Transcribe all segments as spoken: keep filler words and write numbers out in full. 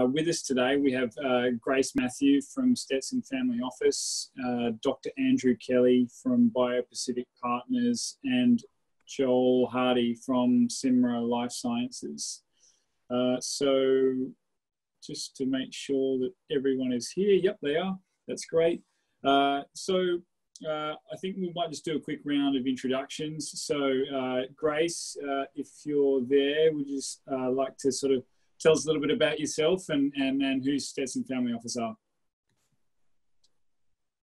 Uh, with us today, we have uh, Grace Mathew from Stetson Family Office, uh, Doctor Andrew Kelly from BioPacific Partners, and Joel Hardy from CIMRA Life Sciences. Uh, so just to make sure that everyone is here. Yep, they are. That's great. Uh, so uh, I think we might just do a quick round of introductions. So uh, Grace, uh, if you're there, would you just uh, like to sort of tell us a little bit about yourself and, and, and who Stetson Family Office are?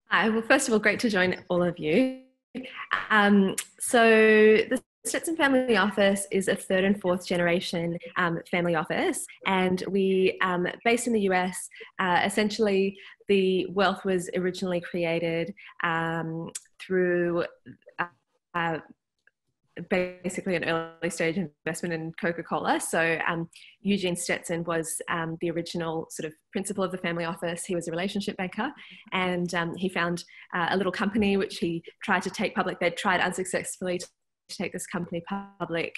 Hi, well, first of all, great to join all of you. Um, so the Stetson Family Office is a third and fourth generation um, family office, and we um, based in the U S. Uh, essentially, the wealth was originally created um, through uh, uh, basically an early stage investment in Coca-Cola. So um, Eugene Stetson was um, the original sort of principal of the family office. He was a relationship banker, and um, he found uh, a little company which he tried to take public. They'd tried unsuccessfully to take this company public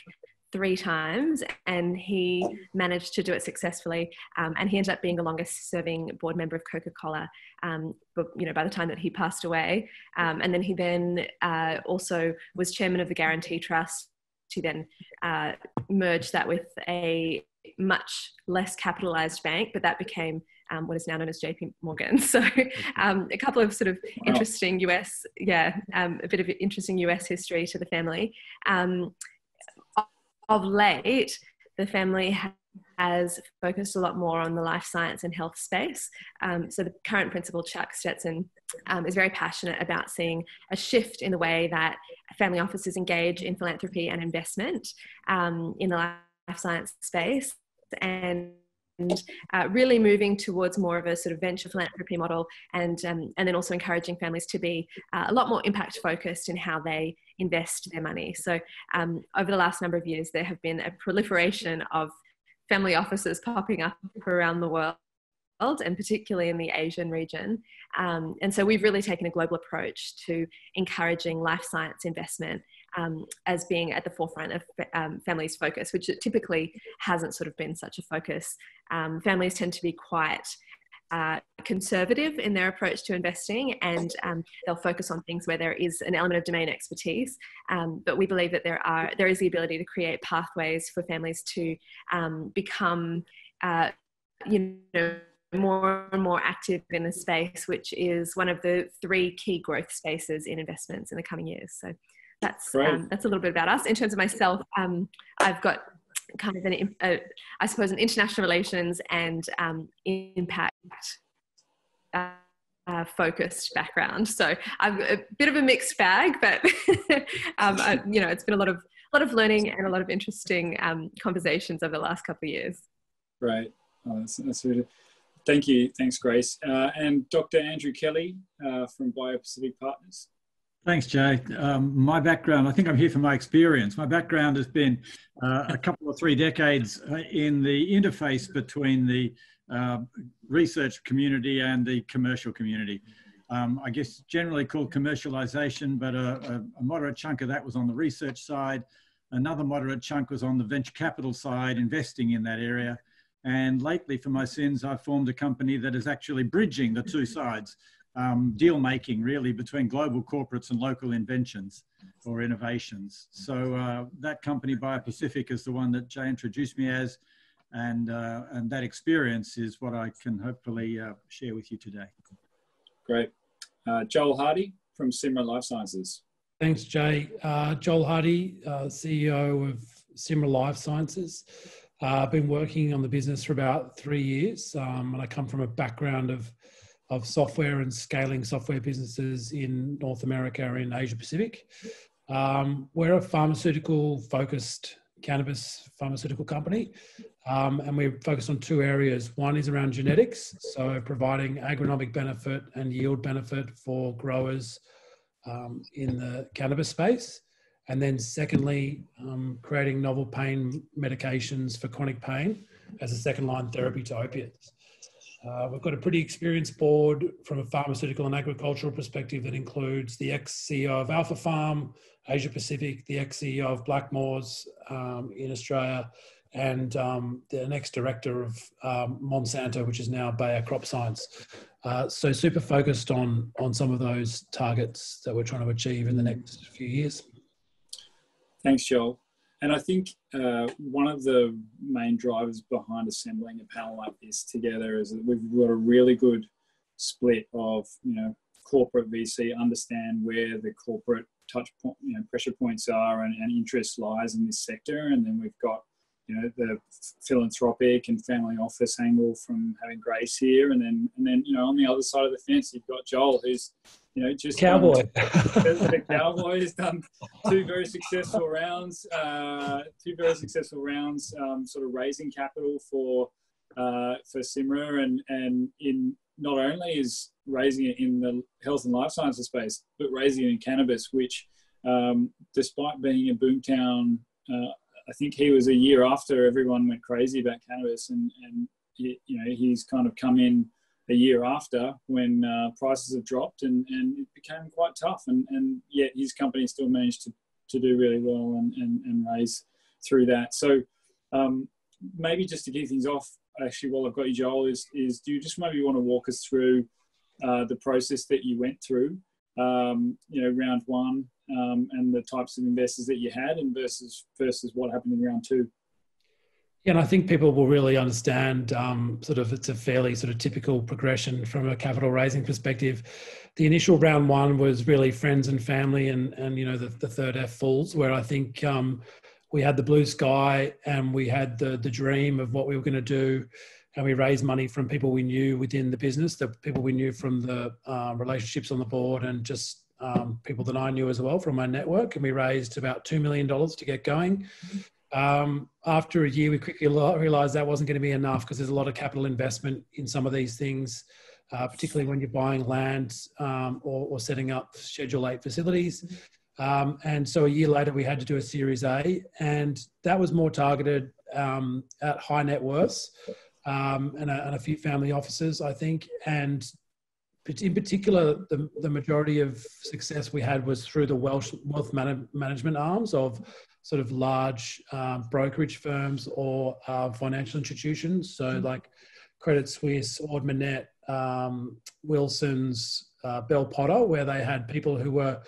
three times, and he managed to do it successfully. Um, and he ended up being the longest serving board member of Coca-Cola, um, but, you know, by the time that he passed away. Um, and then he then uh, also was chairman of the Guarantee Trust. He then uh, merged that with a much less capitalized bank, but that became um, what is now known as J P Morgan. So um, a couple of sort of wow. interesting U S, yeah, um, a bit of interesting U S history to the family. Um, Of late, the family has focused a lot more on the life science and health space. Um, so the current principal, Chuck Stetson, um, is very passionate about seeing a shift in the way that family offices engage in philanthropy and investment um, in the life science space, and uh, really moving towards more of a sort of venture philanthropy model, and, um, and then also encouraging families to be uh, a lot more impact focused in how they invest their money. So um, over the last number of years, there have been a proliferation of family offices popping up around the world, and particularly in the Asian region. Um, and so we've really taken a global approach to encouraging life science investment um, as being at the forefront of um, families' focus, which it typically hasn't sort of been such a focus. Um, families tend to be quite Uh, conservative in their approach to investing, and um, they'll focus on things where there is an element of domain expertise. Um, but we believe that there are there is the ability to create pathways for families to um, become, uh, you know, more and more active in a space, which is one of the three key growth spaces in investments in the coming years. So that's um, that's a little bit about us. In terms of myself, um, I've got kind of an, uh, I suppose, an international relations and um, impact uh, uh, focused background. So I'm a bit of a mixed bag, but um, I, you know, it's been a lot of a lot of learning and a lot of interesting um, conversations over the last couple of years. Right. Oh, that's, that's really, thank you. Thanks, Grace. Uh, and Doctor Andrew Kelly uh, from BioPacific Partners. Thanks, Jay. Um, my background, I think I'm here for my experience. My background has been uh, a couple of three decades in the interface between the uh, research community and the commercial community. Um, I guess generally called commercialization, but a, a moderate chunk of that was on the research side. Another moderate chunk was on the venture capital side, investing in that area. And lately, for my sins, I've formed a company that is actually bridging the two sides. Um, deal making really between global corporates and local inventions or innovations. So uh, that company BioPacific is the one that Jay introduced me as, and, uh, and that experience is what I can hopefully uh, share with you today. Great. Uh, Joel Hardy from CIMRA Life Sciences. Thanks, Jay. Uh, Joel Hardy, uh, C E O of CIMRA Life Sciences. Uh, I've been working on the business for about three years um, and I come from a background of of software and scaling software businesses in North America and Asia Pacific. Um, we're a pharmaceutical focused cannabis pharmaceutical company. Um, and we're focused on two areas. One is around genetics. So providing agronomic benefit and yield benefit for growers um, in the cannabis space. And then secondly, um, creating novel pain medications for chronic pain as a second line therapy to opiates. Uh, we've got a pretty experienced board from a pharmaceutical and agricultural perspective that includes the ex-C E O of Alpha Farm, Asia Pacific, the ex-C E O of Blackmores um, in Australia, and um, the next director of um, Monsanto, which is now Bayer Crop Science. Uh, so super focused on, on some of those targets that we're trying to achieve in the next few years. Thanks, Joel. And I think uh, one of the main drivers behind assembling a panel like this together is that we've got a really good split of, you know, corporate V C, understand where the corporate touch point, you know, pressure points are and, and interest lies in this sector. And then we've got, you know, the philanthropic and family office angle from having Grace here. And then, and then, you know, on the other side of the fence, you've got Joel, who's, you know, just cowboy. The cowboy has done two very successful rounds, uh, two very successful rounds, um, sort of raising capital for, uh, for CIMRA, and, and in, not only is raising it in the health and life sciences space, but raising it in cannabis, which um, despite being a boomtown, uh, I think he was a year after everyone went crazy about cannabis, and, and it, you know, he's kind of come in a year after when uh, prices have dropped, and, and it became quite tough, and, and yet his company still managed to, to do really well and, and, and raise through that. So um, maybe just to kick things off, actually, while I've got you, Joel, is, is do you just maybe want to walk us through uh, the process that you went through, um, you know, round one, um, and the types of investors that you had, and versus versus what happened in round two? Yeah, and I think people will really understand um, sort of it's a fairly sort of typical progression from a capital raising perspective. The initial round one was really friends and family, and, and you know, the, the third F falls, where I think um, we had the blue sky and we had the, the dream of what we were going to do. And we raised money from people we knew within the business, the people we knew from the uh, relationships on the board, and just um, people that I knew as well from my network. And we raised about two million dollars to get going. Um, after a year, we quickly realized that wasn't going to be enough, because there's a lot of capital investment in some of these things, uh, particularly when you're buying land um, or, or setting up Schedule eight facilities. Um, and so a year later, we had to do a Series A, and that was more targeted um, at high net worths um, and, and a few family offices, I think. And in particular, the, the majority of success we had was through the wealth, wealth man- management arms of sort of large uh, brokerage firms or uh, financial institutions. So mm-hmm. like Credit Suisse, Ord Minnett, um, Wilson's, uh, Bell Potter, where they had people who were...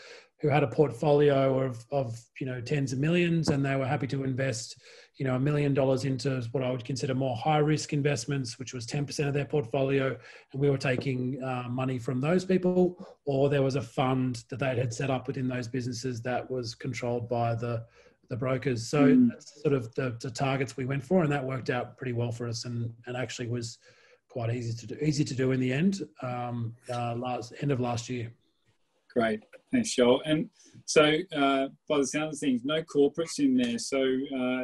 who had a portfolio of, of, you know, tens of millions, and they were happy to invest, you know, a million dollars into what I would consider more high risk investments, which was ten percent of their portfolio. And we were taking uh, money from those people, or there was a fund that they had set up within those businesses that was controlled by the, the brokers. So mm. that's sort of the, the targets we went for, and that worked out pretty well for us, and, and actually was quite easy to do, easy to do in the end, um, uh, last end of last year. Great. Thanks, Joel. And so uh, by the sound of things, no corporates in there. So uh,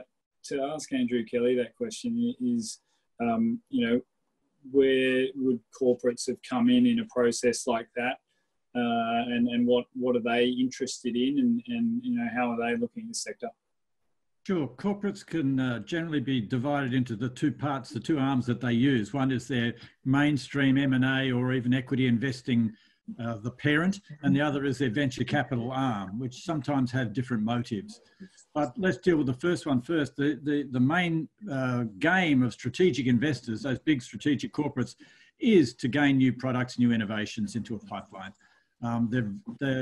to ask Andrew Kelly that question is, um, you know, where would corporates have come in in a process like that? Uh, and, and what, what are they interested in, and, and, you know, how are they looking at the sector? Sure. Corporates can uh, generally be divided into the two parts, the two arms that they use. One is their mainstream M and A or even equity investing, Uh, the parent, and the other is their venture capital arm, which sometimes have different motives. But let's deal with the first one first. The, the, the main uh, game of strategic investors, those big strategic corporates, is to gain new products, new innovations into a pipeline. Um, the the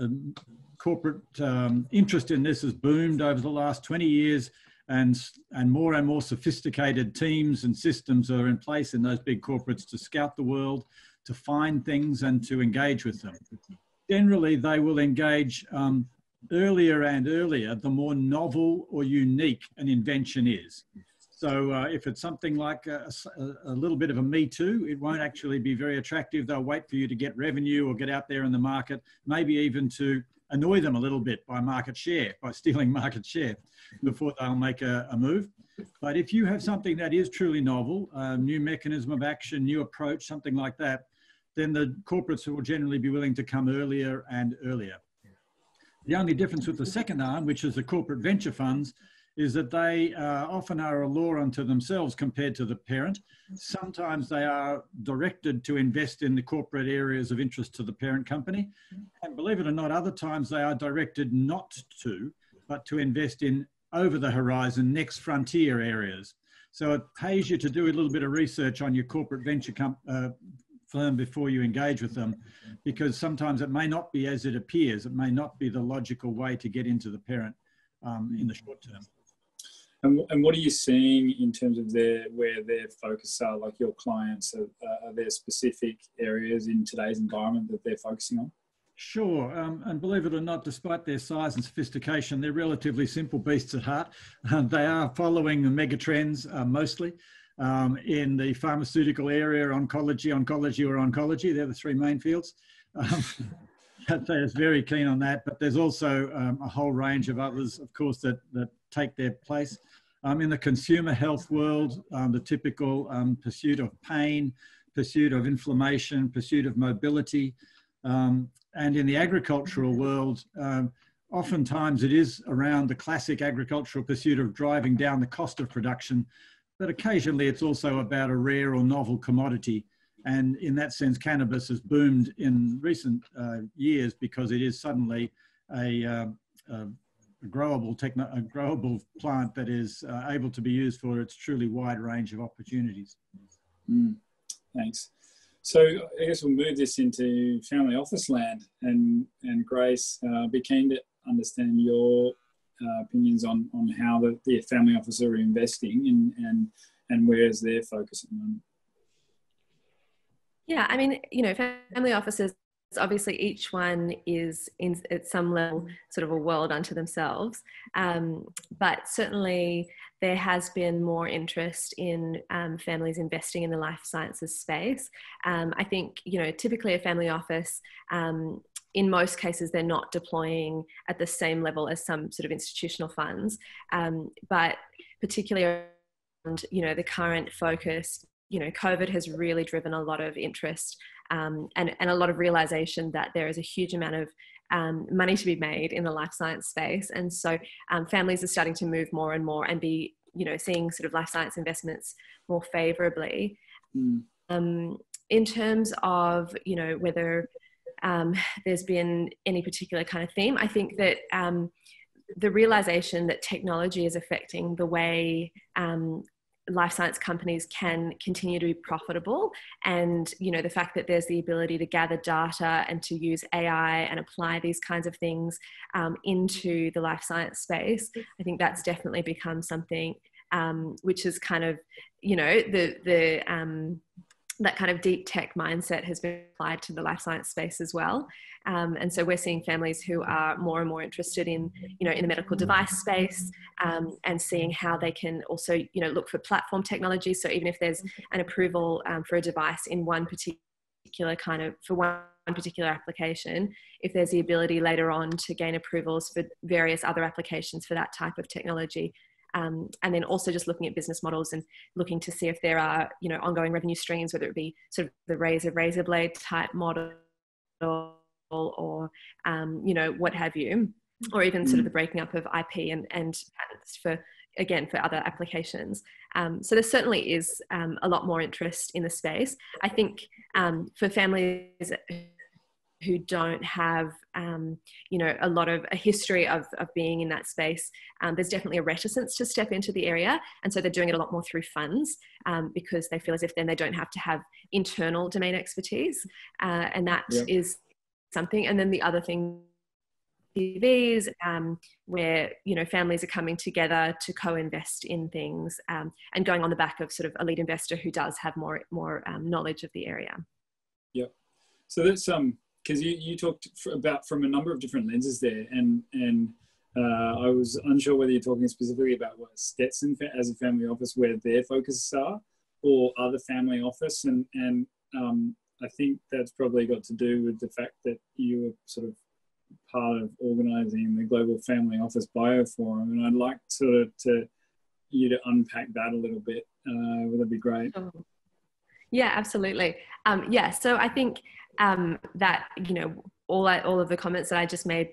um, corporate um, interest in this has boomed over the last twenty years, and, and more and more sophisticated teams and systems are in place in those big corporates to scout the world, to find things, and to engage with them. Generally, they will engage um, earlier and earlier, the more novel or unique an invention is. So uh, if it's something like a, a little bit of a me too, it won't actually be very attractive. They'll wait for you to get revenue or get out there in the market, maybe even to annoy them a little bit by market share, by stealing market share, before they'll make a, a move. But if you have something that is truly novel, a new mechanism of action, new approach, something like that, then the corporates will generally be willing to come earlier and earlier. The only difference with the second arm, which is the corporate venture funds, is that they uh, often are a law unto themselves compared to the parent. Sometimes they are directed to invest in the corporate areas of interest to the parent company. And believe it or not, other times they are directed not to, but to invest in over the horizon, next frontier areas. So it pays you to do a little bit of research on your corporate venture comp, uh, firm before you engage with them, because sometimes it may not be as it appears. It may not be the logical way to get into the parent um, in the short term. And, and what are you seeing in terms of their, where their focus are, like your clients, are, are there specific areas in today's environment that they're focusing on? Sure, um, and believe it or not, despite their size and sophistication, they're relatively simple beasts at heart. Uh, they are following the mega trends uh, mostly um, in the pharmaceutical area, oncology, oncology or oncology. They're the three main fields. Um, they're very keen on that, but there's also um, a whole range of others, of course, that, that take their place. Um, in the consumer health world, um, the typical um, pursuit of pain, pursuit of inflammation, pursuit of mobility, um, and in the agricultural world, um, oftentimes it is around the classic agricultural pursuit of driving down the cost of production, but occasionally it's also about a rare or novel commodity. And in that sense, cannabis has boomed in recent uh, years because it is suddenly a, uh, a, growable, techno a growable plant that is uh, able to be used for its truly wide range of opportunities. Mm, thanks. So I guess we'll move this into family office land, and, and Grace, uh, be keen to understand your uh, opinions on, on how the, the family office are investing and, and, and where's their focus at the moment. Yeah, I mean, you know, family offices, obviously each one is in, at some level sort of a world unto themselves, um, but certainly there has been more interest in um, families investing in the life sciences space. Um, I think, you know, typically a family office, um, in most cases, they're not deploying at the same level as some sort of institutional funds, um, but particularly around, you know, the current focus, you know, COVID has really driven a lot of interest um, and, and a lot of realization that there is a huge amount of Um, money to be made in the life science space. And so um, families are starting to move more and more and be, you know, seeing sort of life science investments more favorably. Mm. Um, in terms of, you know, whether um, there's been any particular kind of theme, I think that um, the realization that technology is affecting the way um, life science companies can continue to be profitable, and you know the fact that there's the ability to gather data and to use A I and apply these kinds of things um, into the life science space, I think that's definitely become something um, which is kind of, you know, the the um, that kind of deep tech mindset has been applied to the life science space as well. Um, and so we're seeing families who are more and more interested in, you know, in the medical device space um, and seeing how they can also, you know, look for platform technology. So even if there's an approval um, for a device in one particular kind of, for one particular application, if there's the ability later on to gain approvals for various other applications for that type of technology, Um, and then also just looking at business models and looking to see if there are, you know, ongoing revenue streams, whether it be sort of the razor razor blade type model or, or um, you know, what have you, or even sort of the breaking up of I P and, and patents for, again, for other applications. Um, so there certainly is um, a lot more interest in the space. I think um, for families who don't have, um, you know, a lot of a history of, of being in that space, um, there's definitely a reticence to step into the area. And so they're doing it a lot more through funds um, because they feel as if then they don't have to have internal domain expertise. Uh, and that yep. is something. And then the other thing, T Vs, um, where, you know, families are coming together to co-invest in things um, and going on the back of sort of a lead investor who does have more, more um, knowledge of the area. Yep. So that's, um, because you, you talked about from a number of different lenses there, and and uh, I was unsure whether you're talking specifically about what Stetson as a family office, where their focuses are, or other family office, and and um, I think that's probably got to do with the fact that you were sort of part of organising the Global Family Office Bio Forum, and I'd like sort of to you to unpack that a little bit. Uh, would that be great? Oh. Yeah, absolutely. Um, yeah, so I think um, that, you know, all, I, all of the comments that I just made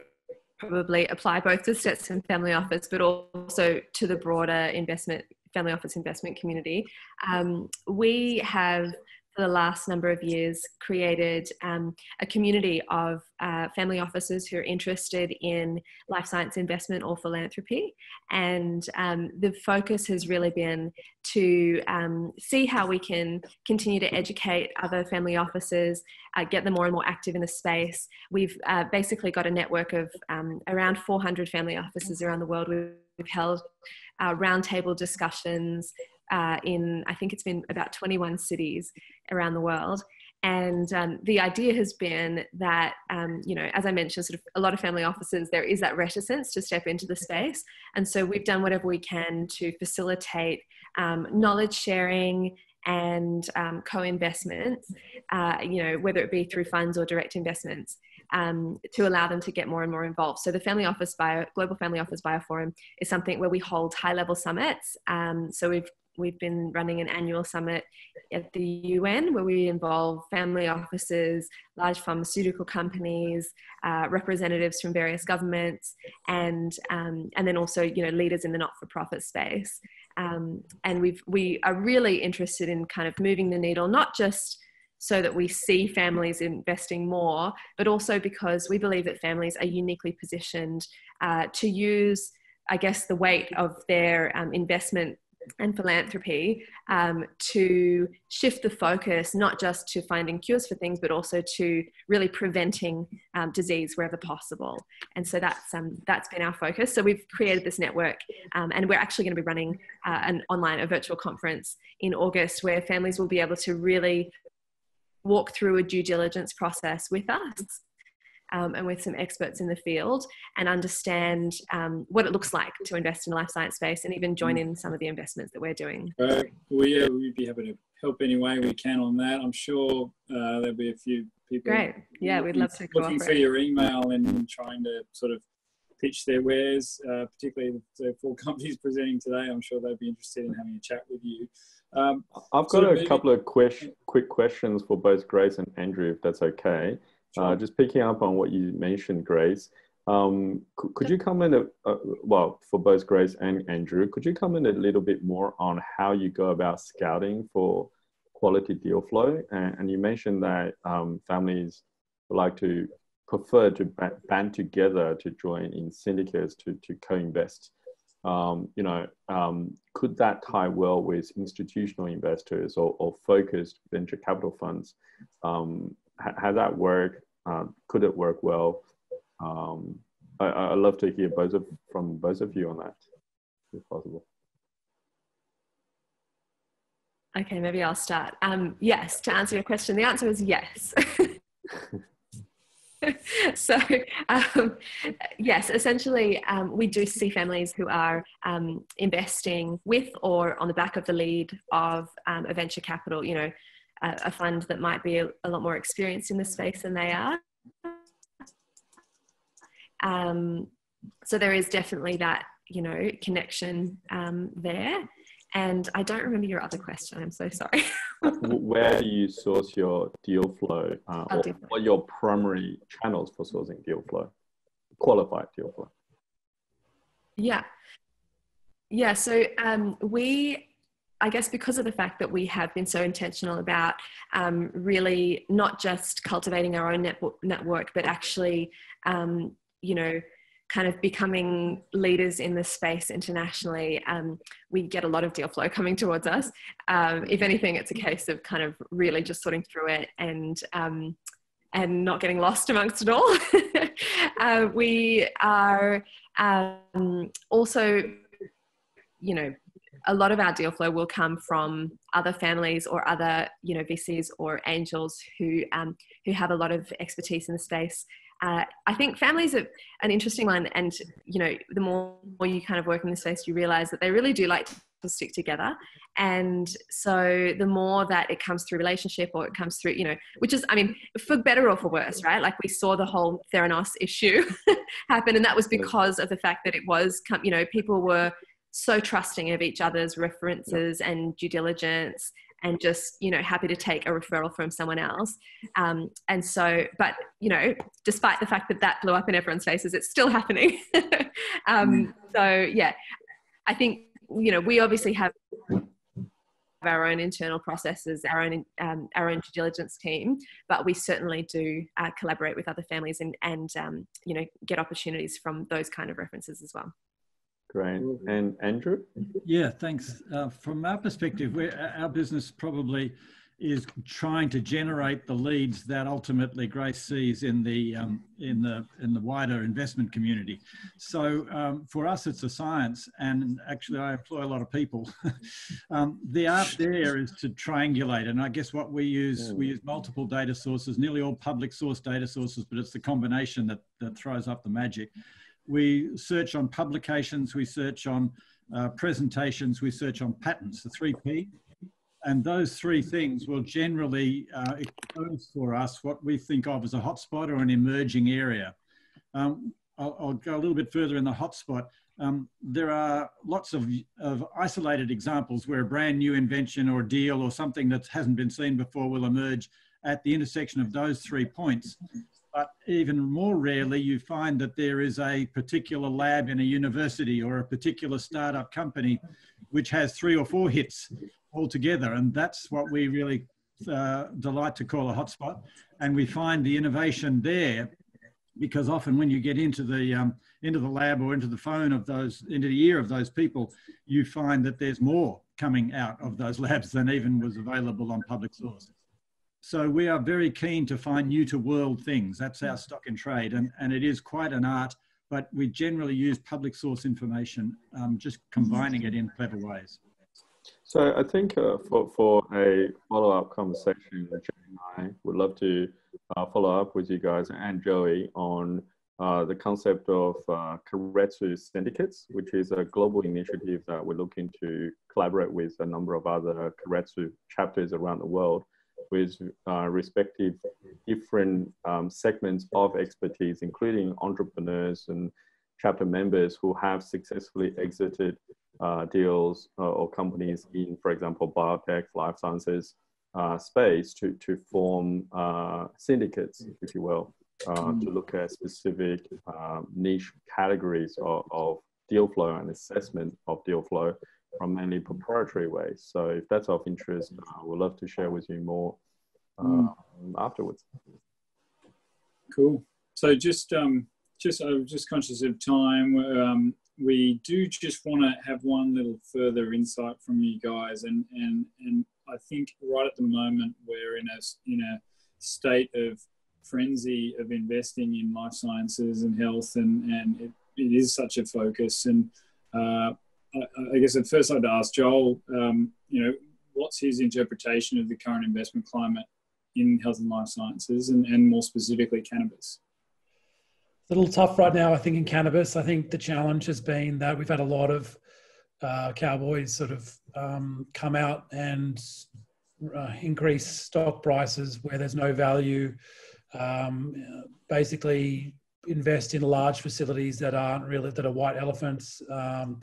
probably apply both to Stetson Family Office, but also to the broader investment, family office investment community. Um, we have for the last number of years created um, a community of uh, family offices who are interested in life science investment or philanthropy. And um, the focus has really been to um, see how we can continue to educate other family offices, uh, get them more and more active in the space. We've uh, basically got a network of um, around four hundred family offices around the world. We've held uh, roundtable discussions Uh, in, I think it's been about twenty-one cities around the world. And um, the idea has been that, um, you know, as I mentioned, sort of a lot of family offices, there is that reticence to step into the space. And so we've done whatever we can to facilitate um, knowledge sharing and um, co-investments, uh, you know, whether it be through funds or direct investments, Um, to allow them to get more and more involved. So the Family Office Bio, Global Family Office Bio Forum is something where we hold high-level summits. Um, so we've we've been running an annual summit at the U N where we involve family offices, large pharmaceutical companies, uh, representatives from various governments, and um, and then also you know leaders in the not-for-profit space. Um, and we've we are really interested in kind of moving the needle, not just so that we see families investing more, but also because we believe that families are uniquely positioned uh, to use, I guess, the weight of their um, investment and philanthropy um, to shift the focus, not just to finding cures for things, but also to really preventing um, disease wherever possible. And so that's, um, that's been our focus. So we've created this network um, and we're actually going to be running uh, an online, a virtual conference in August where families will be able to really walk through a due diligence process with us um, and with some experts in the field and understand um, what it looks like to invest in the life science space and even join in some of the investments that we're doing. Uh, well, yeah, we'd be happy to help any way we can on that. I'm sure uh, there'll be a few people. Great. Yeah, we'd love to cooperate. Looking through your email and trying to sort of pitch their wares, uh, particularly the four companies presenting today. I'm sure they'd be interested in having a chat with you. Um, I've got a couple of quick, quick questions for both Grace and Andrew, if that's okay. Sure. Uh, just picking up on what you mentioned, Grace, um, could, could you comment, a, uh, well, for both Grace and Andrew, could you comment a little bit more on how you go about scouting for quality deal flow? And, and you mentioned that um, families would like to prefer to band together to join in syndicates to, to co-invest. Um, you know, um, could that tie well with institutional investors or, or focused venture capital funds? Um, how, how that work? Uh, could it work well? Um, I, I'd love to hear both of, from both of you on that, if possible. Okay, maybe I'll start. Um, yes, to answer your question, the answer is yes. So, um, yes, essentially, um, we do see families who are um, investing with or on the back of the lead of um, a venture capital, you know, a, a fund that might be a, a lot more experienced in the space than they are. Um, so there is definitely that, you know, connection um, there. And I don't remember your other question. I'm so sorry. Where do you source your deal flow? Uh, or what are your primary channels for sourcing deal flow? Qualified deal flow. Yeah. Yeah. So um, we, I guess because of the fact that we have been so intentional about um, really not just cultivating our own network, network but actually, um, you know, kind of becoming leaders in this space internationally, um, we get a lot of deal flow coming towards us. Um, if anything, it's a case of kind of really just sorting through it and, um, and not getting lost amongst it all. uh, we are um, also, you know, a lot of our deal flow will come from other families or other, you know, V Cs or angels who, um, who have a lot of expertise in the space. Uh, I think families are an interesting one, and you know, the more, more you kind of work in this space, you realize that they really do like to stick together. And so the more that it comes through relationship or it comes through, you know, which is, I mean, for better or for worse, right? Like we saw the whole Theranos issue happen, and that was because of the fact that it was, you know, people were so trusting of each other's references and due diligence and just, you know, happy to take a referral from someone else. Um, and so, but, you know, despite the fact that that blew up in everyone's faces, it's still happening. um, so, yeah, I think, you know, we obviously have our own internal processes, our own um, our own due diligence team, but we certainly do uh, collaborate with other families and and um, you know, get opportunities from those kind of references as well. Great. And Andrew? Yeah, thanks. Uh, from our perspective, we're, our business probably is trying to generate the leads that ultimately Grace sees in the um, in the in the wider investment community. So um, for us, it's a science, and actually, I employ a lot of people. um, the art there is to triangulate, and I guess what we use we use multiple data sources, nearly all public source data sources, but it's the combination that that throws up the magic. We search on publications, we search on uh, presentations, we search on patents, the three P. And those three things will generally uh, expose for us what we think of as a hotspot or an emerging area. Um, I'll, I'll go a little bit further in the hotspot. Um, there are lots of, of isolated examples where a brand new invention or deal or something that hasn't been seen before will emerge at the intersection of those three points. But even more rarely, you find that there is a particular lab in a university or a particular startup company which has three or four hits altogether. And that's what we really uh, delight to call a hotspot. And we find the innovation there, because often when you get into the, um, into the lab or into the phone of those, into the ear of those people, you find that there's more coming out of those labs than even was available on public source. So we are very keen to find new to world things. That's our stock and trade. And, and it is quite an art, but we generally use public source information, um, just combining it in clever ways. So I think uh, for, for a follow-up conversation, Jane and I would love to uh, follow up with you guys and Joey on uh, the concept of uh, Koretsu syndicates, which is a global initiative that we're looking to collaborate with a number of other Koretsu chapters around the world, with uh, respective different um, segments of expertise, including entrepreneurs and chapter members who have successfully exited uh, deals uh, or companies in, for example, biotech, life sciences uh, space to, to form uh, syndicates, if you will, uh, mm. to look at specific uh, niche categories of, of deal flow and assessment of deal flow from mainly proprietary ways. So if that's of interest, I uh, would love to share with you more uh, mm. afterwards. Cool. So just, um, just I'm just conscious of time. Um, we do just want to have one little further insight from you guys, and and and I think right at the moment we're in a in a state of frenzy of investing in life sciences and health, and and it, it is such a focus. And Uh, I guess at first I'd ask Joel, um, you know, what's his interpretation of the current investment climate in health and life sciences, and, and more specifically cannabis? It's a little tough right now, I think, in cannabis. I think the challenge has been that we've had a lot of uh, cowboys sort of um, come out and uh, increase stock prices where there's no value, um, basically invest in large facilities that aren't really, that are white elephants, um,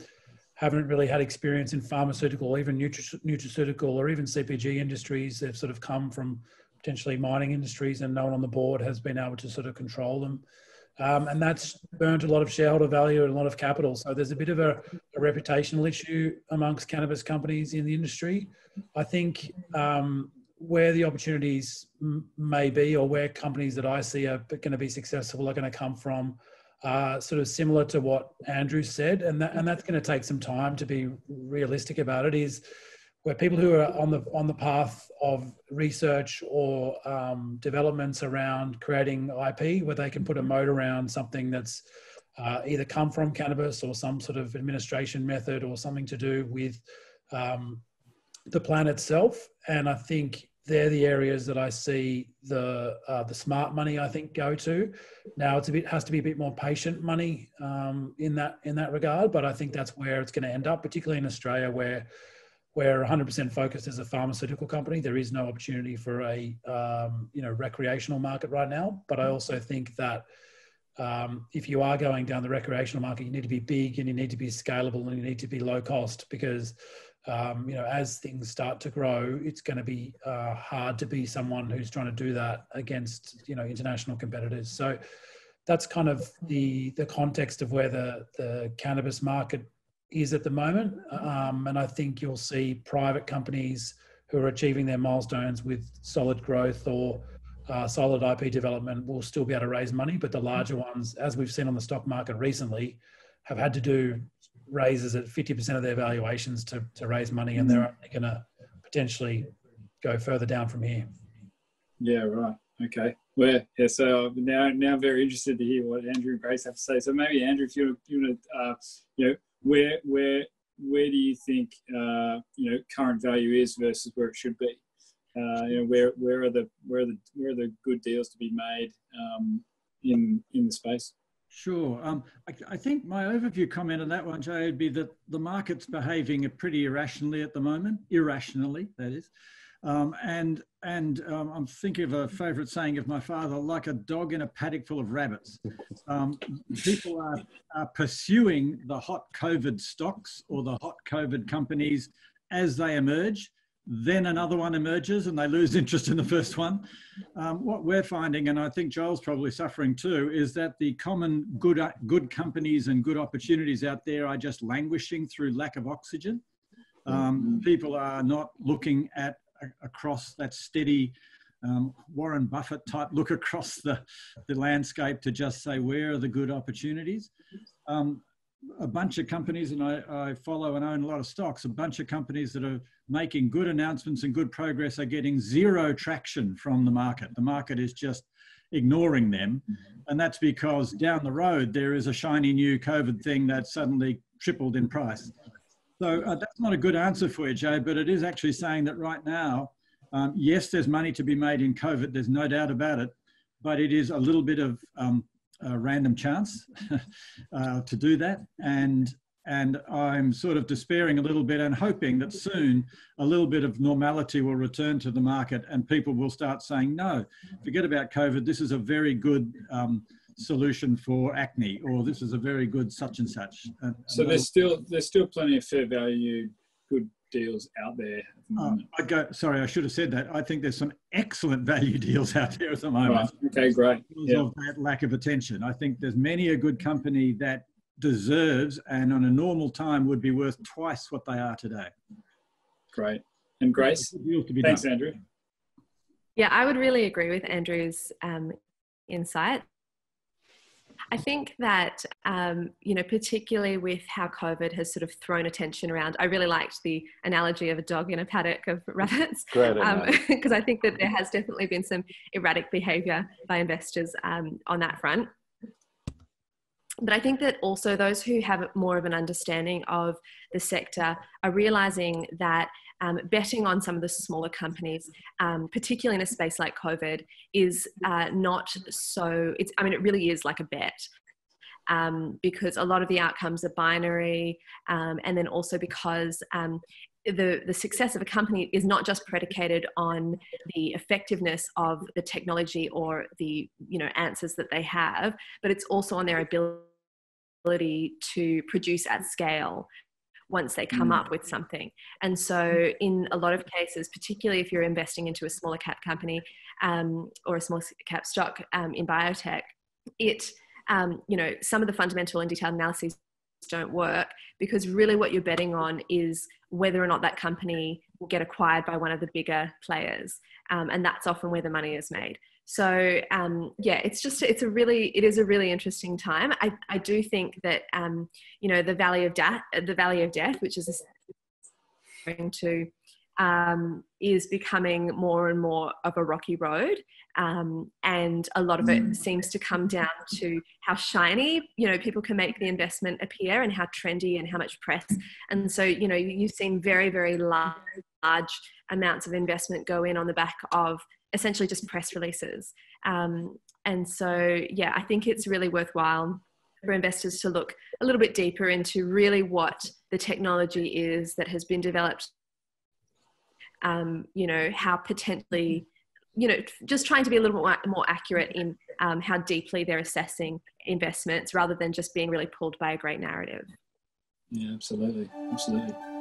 haven't really had experience in pharmaceutical or even nutri nutraceutical or even C P G industries. They've sort of come from potentially mining industries, and no one on the board has been able to sort of control them. Um, and that's burnt a lot of shareholder value and a lot of capital. So there's a bit of a, a reputational issue amongst cannabis companies in the industry. I think um, where the opportunities may be, or where companies that I see are going to be successful are going to come from, Uh, sort of similar to what Andrew said, and that, and that's going to take some time to be realistic about it, is where people who are on the on the path of research or um, developments around creating I P, where they can put a moat around something that's uh, either come from cannabis or some sort of administration method or something to do with um, the plant itself. And I think they're the areas that I see the uh, the smart money, I think, go to. Now it's a bit has to be a bit more patient money um, in that in that regard, but I think that's where it's going to end up, particularly in Australia, where we're one hundred percent focused as a pharmaceutical company. There is no opportunity for a um, you know, recreational market right now. But I also think that um, if you are going down the recreational market, you need to be big and you need to be scalable and you need to be low cost, because Um, you know, as things start to grow, it's going to be uh, hard to be someone who's trying to do that against, you know, international competitors. So that's kind of the the context of where the the cannabis market is at the moment. Um, and I think you'll see private companies who are achieving their milestones with solid growth or uh, solid I P development will still be able to raise money. But the larger ones, as we've seen on the stock market recently, have had to do raises at fifty percent of their valuations to, to raise money, and they're only going to potentially go further down from here. Yeah, right. Okay. Well, yeah, so I'm now, now very interested to hear what Andrew and Grace have to say. So maybe, Andrew, if you, you want to, uh, you know, where, where, where do you think, uh, you know, current value is versus where it should be? Uh, you know, where, where are the, where are the, where are the good deals to be made um, in, in the space? Sure. Um, I, I think my overview comment on that one, Jay, would be that the market's behaving pretty irrationally at the moment, irrationally, that is. Um, and and um, I'm thinking of a favourite saying of my father, like a dog in a paddock full of rabbits. Um, people are, are pursuing the hot COVID stocks or the hot COVID companies as they emerge. Then another one emerges and they lose interest in the first one. Um, what we're finding, and I think Joel's probably suffering too, is that the common good, good companies and good opportunities out there are just languishing through lack of oxygen. Um, people are not looking at across that steady um, Warren Buffett type look across the, the landscape to just say, where are the good opportunities? Um, a bunch of companies, and I, I follow and own a lot of stocks, a bunch of companies that are making good announcements and good progress are getting zero traction from the market. The market is just ignoring them. And that's because down the road, there is a shiny new COVID thing that suddenly tripled in price. So uh, that's not a good answer for you, Jay, but it is actually saying that right now, um, yes, there's money to be made in COVID. There's no doubt about it, but it is a little bit of um, a random chance uh, to do that. And, and I'm sort of despairing a little bit and hoping that soon a little bit of normality will return to the market and people will start saying, no, forget about COVID. This is a very good um, solution for acne, or this is a very good such and such. And so there's still there's still plenty of fair value good deals out there at the moment. Oh, I go sorry I should have said that. I think there's some excellent value deals out there at the moment. Right. Okay, great. Because yeah. of that lack of attention. I think there's many a good company that deserves and on a normal time would be worth twice what they are today. Great. And Grace, thanks done. Andrew. Yeah, I would really agree with Andrew's um, insight. I think that, um, you know, particularly with how COVID has sort of thrown attention around, I really liked the analogy of a dog in a paddock of rabbits, because um, I think that there has definitely been some erratic behaviour by investors um, on that front. But I think that also those who have more of an understanding of the sector are realising that um, betting on some of the smaller companies, um, particularly in a space like COVID, is uh, not so, it's, I mean, it really is like a bet. Um, because a lot of the outcomes are binary, um, and then also because um, the, the success of a company is not just predicated on the effectiveness of the technology or the, you know, answers that they have, but it's also on their ability to produce at scale once they come mm. up with something. And so in a lot of cases, particularly if you're investing into a smaller cap company um, or a small cap stock um, in biotech, it Um, you know, some of the fundamental and detailed analyses don't work, because really what you're betting on is whether or not that company will get acquired by one of the bigger players. Um, and that's often where the money is made. So um, yeah, it's just, it's a really, it is a really interesting time. I, I do think that, um, you know, the value of death, the value of death, which is going to, um, is becoming more and more of a rocky road. Um, and a lot of it seems to come down to how shiny, you know, people can make the investment appear, and how trendy and how much press. And so, you know, you've seen very, very large, large amounts of investment go in on the back of essentially just press releases. Um, and so, yeah, I think it's really worthwhile for investors to look a little bit deeper into really what the technology is that has been developed, um, you know, how potentially, you know, just trying to be a little bit more accurate in um, how deeply they're assessing investments rather than just being really pulled by a great narrative. Yeah, absolutely. Absolutely.